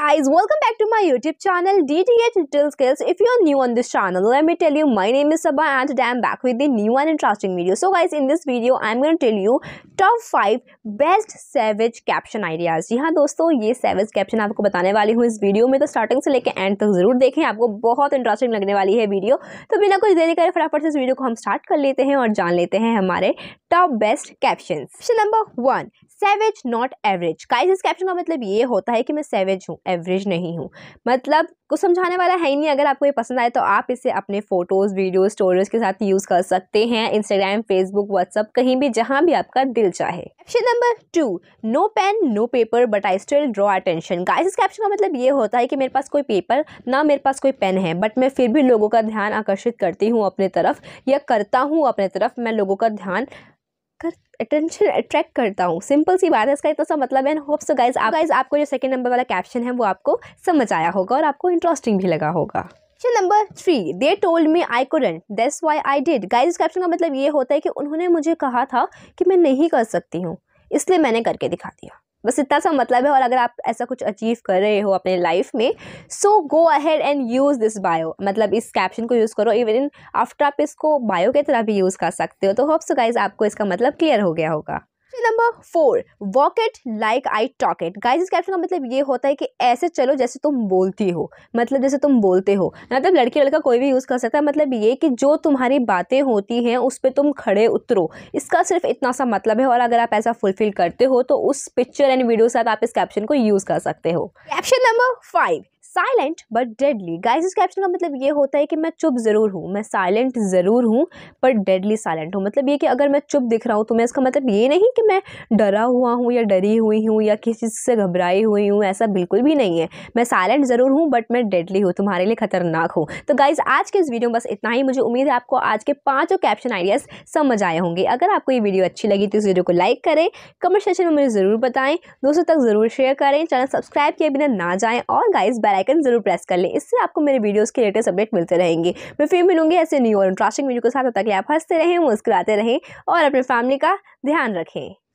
guys, welcome back to my YouTube channel DTH Digital Skills. If you are new on this channel, let me tell you, my name is Saba and today I am back with a new and interesting video. So guys, in this video I am going to tell you top 5 best savage caption ideas. जी हाँ दोस्तों, ये savage caption आपको बताने वाली हूँ इस video में, तो स्टार्टिंग से लेकर एंड तक जरूर देखें, आपको बहुत इंटरेस्टिंग लगने वाली है वीडियो। तो बिना कुछ देरी करे फटाफट से इस वीडियो को हम स्टार्ट कर लेते हैं और जान लेते हैं हमारे top best caption. Question number 1, savage not average. Guys, इस कैप्शन का मतलब ये होता है कि मैं savage हूँ, एवरेज नहीं हूँ, मतलब कुछ समझाने वाला है ही नहीं। अगर आपको ये पसंद आए तो आप इसे अपने फोटोज़, वीडियोज़, स्टोरीज के साथ यूज़ कर सकते हैं, इंस्टाग्राम, फेसबुक, व्हाट्सअप, कहीं भी जहाँ भी आपका दिल चाहे। Caption number 2, no pen no paper but I still draw attention. Guys, इस कैप्शन का मतलब ये होता है कि मेरे पास कोई पेपर ना मेरे पास कोई पेन है, बट मैं फिर भी लोगों का ध्यान आकर्षित करती हूँ अपने तरफ, या करता हूँ अपने तरफ, मैं लोगों का ध्यान अटेंशन अट्रैक्ट करता हूँ। सिंपल सी बात है, इसका इतना सा मतलब है। होप सो गाइज आपको जो सेकंड नंबर वाला कैप्शन है वो आपको समझ आया होगा और आपको इंटरेस्टिंग भी लगा होगा। Question number 3, they told me I couldn't that's why I did. Guys, इस कैप्शन का मतलब ये होता है कि उन्होंने मुझे कहा था कि मैं नहीं कर सकती हूँ, इसलिए मैंने करके दिखा दिया, बस इतना सा मतलब है। और अगर आप ऐसा कुछ अचीव कर रहे हो अपने लाइफ में, so go ahead and use this bio, मतलब इस कैप्शन को यूज़ करो, इवन इन आफ्टर आप इसको बायो की तरह भी यूज़ कर सकते हो। तो होप सो गाइज आपको इसका मतलब क्लियर हो गया होगा। Number 4, walk it like I talk it. Guys, इस कैप्शन का मतलब ये होता है कि ऐसे चलो जैसे तुम बोलती हो, मतलब जैसे तुम बोलते हो, मतलब लड़की लड़का कोई भी यूज़ कर सकता है, मतलब ये कि जो तुम्हारी बातें होती हैं उस पर तुम खड़े उतरो, इसका सिर्फ इतना सा मतलब है। और अगर आप ऐसा फुलफिल करते हो तो उस पिक्चर एंड वीडियो के साथ आप इस कैप्शन को यूज़ कर सकते हो। Caption number 5, silent but deadly. Guys, इस कैप्शन का मतलब ये होता है कि मैं चुप ज़रूर हूँ, मैं साइलेंट ज़रूर हूँ पर डेडली साइलेंट हूँ, मतलब ये कि अगर मैं चुप दिख रहा हूँ तो मैं, इसका मतलब ये नहीं कि मैं डरा हुआ हूँ या डरी हुई हूँ या किसी चीज़ से घबराई हुई हूँ, ऐसा बिल्कुल भी नहीं है। मैं साइलेंट ज़रूर हूँ बट मैं डेडली हूँ, तुम्हारे लिए खतरनाक हूँ। तो गाइज़ आज के इस वीडियो में बस इतना ही। मुझे उम्मीद है आपको आज के 5 कैप्शन आइडियाज़ समझ आए होंगे। अगर आपको ये वीडियो अच्छी लगी तो इस वीडियो को लाइक करें, कमेंट सेक्शन में मुझे ज़रूर बताएं, दोस्तों तक ज़रूर शेयर करें, चैनल सब्सक्राइब किए बिना ना जाएँ, और गाइज़ बेल आइकन जरूर प्रेस कर लें, इससे आपको मेरे वीडियोस के लेटेस्ट अपडेट मिलते रहेंगे। मैं फिर मिलूंगी ऐसे न्यू और इंटरेस्टिंग वीडियो के साथ, तब तक आप हंसते रहें, मुस्कुराते रहें और अपने फैमिली का ध्यान रखें।